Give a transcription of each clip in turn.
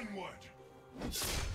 Onward! First blood.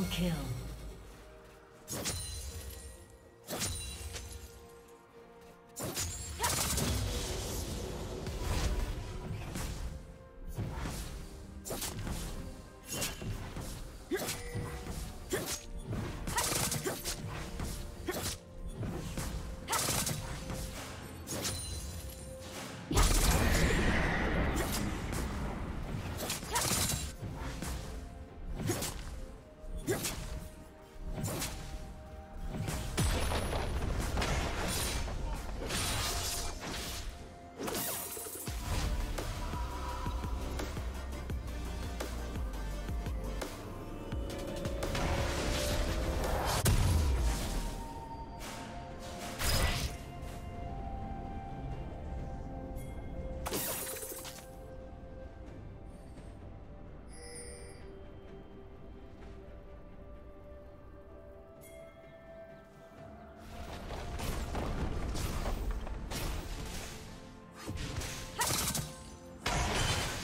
Double kill.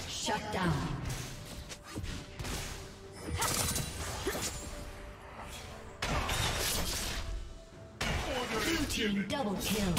Shut down. Blue team double kill.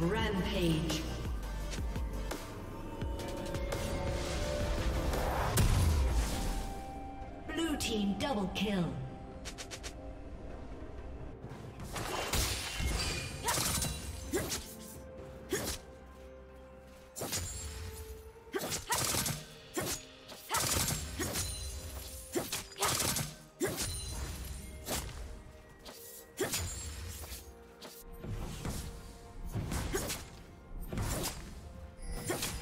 Rampage. Blue team double kill.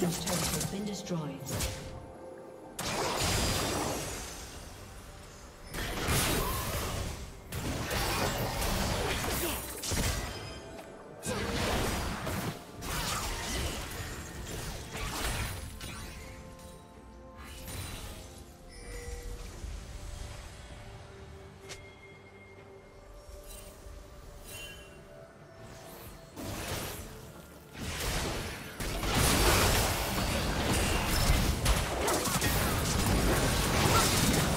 Team's turret has been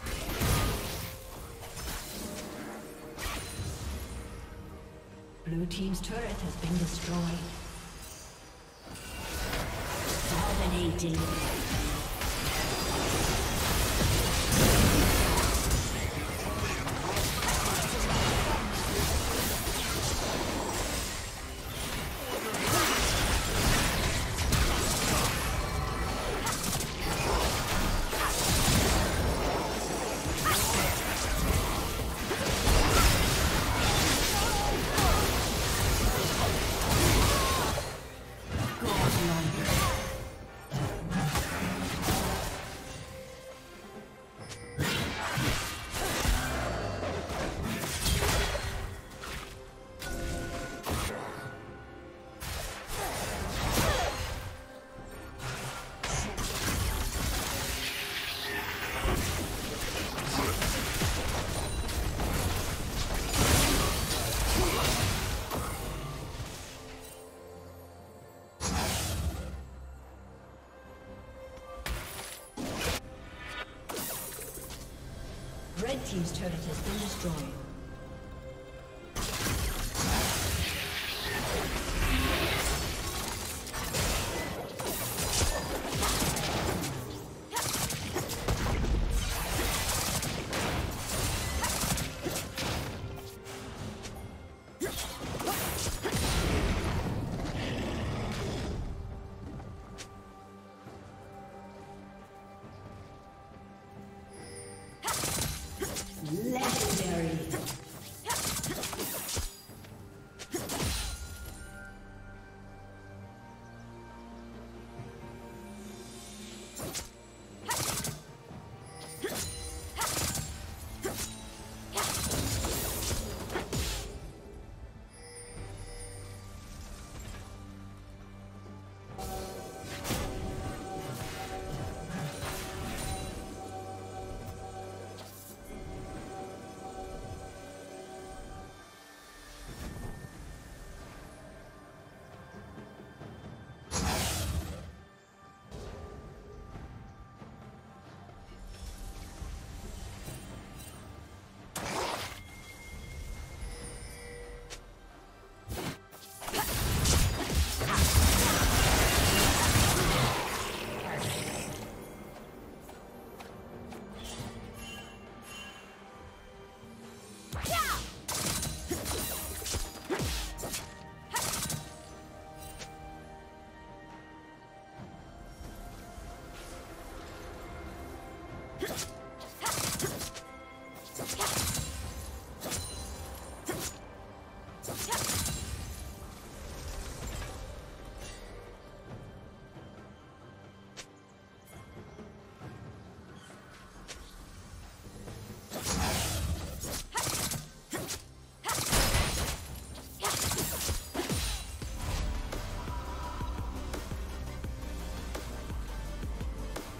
destroyed. Blue team's turret has been destroyed. Dominating. Red team's turret has been destroyed.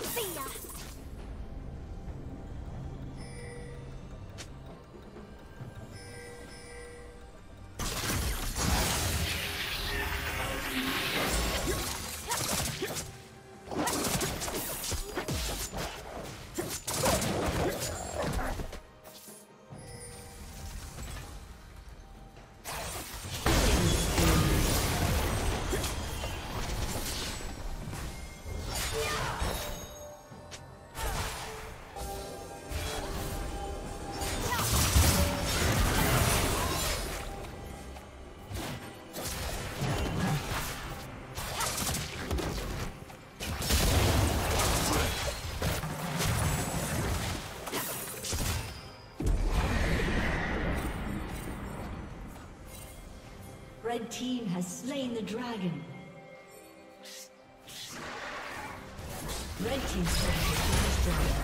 See ya. Red team has slain the dragon. Red team slain the dragon.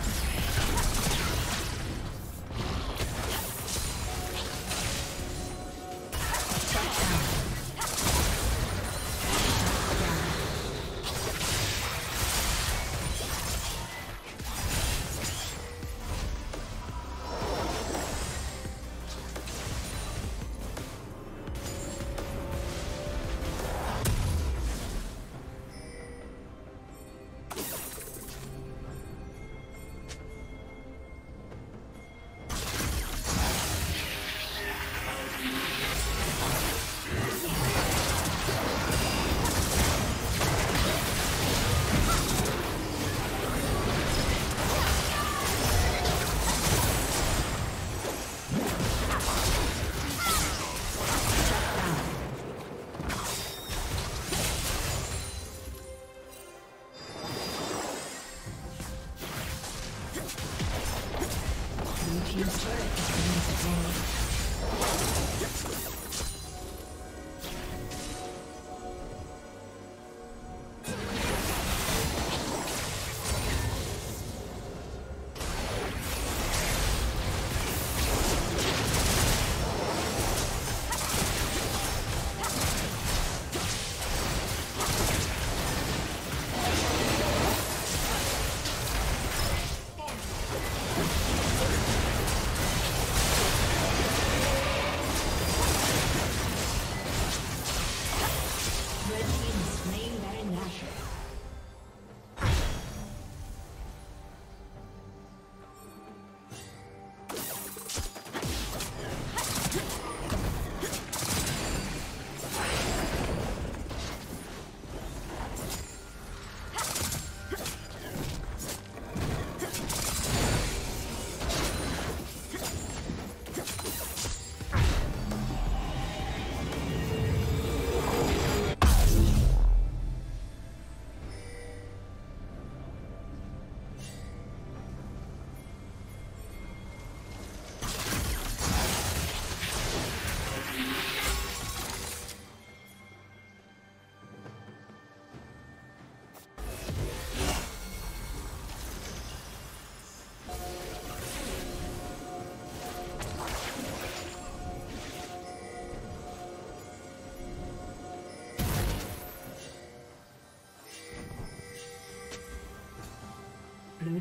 Blue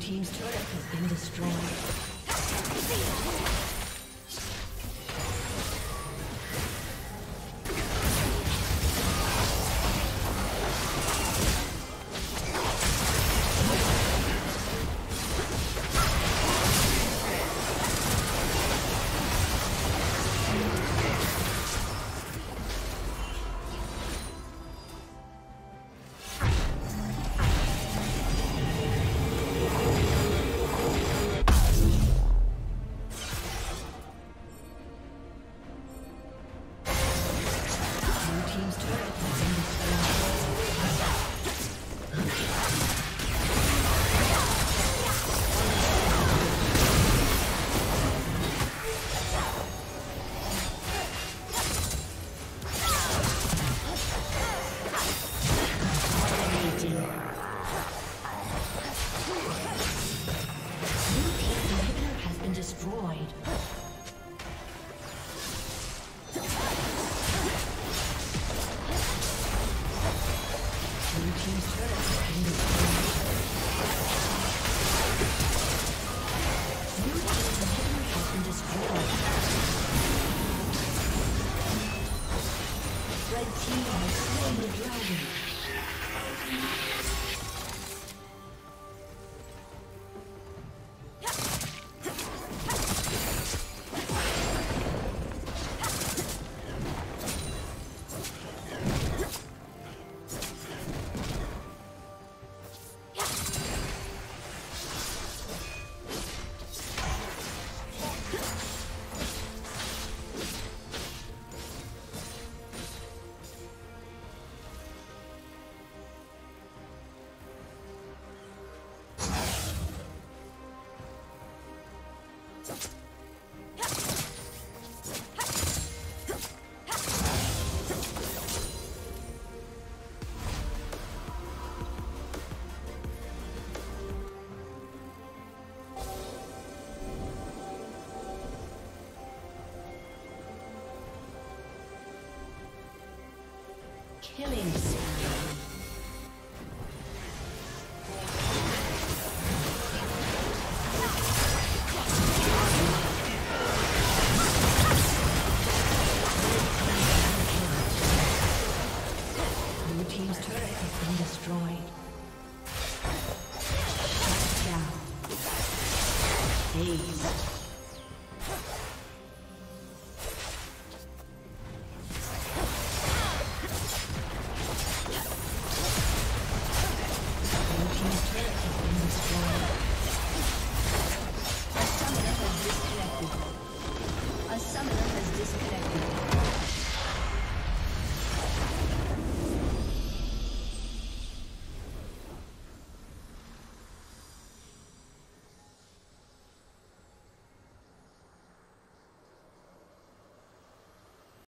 Team's turret has been destroyed. Killing spree. Blue team's turret has been destroyed. Shut down. Ace. Turret has been destroyed. A summoner has disconnected.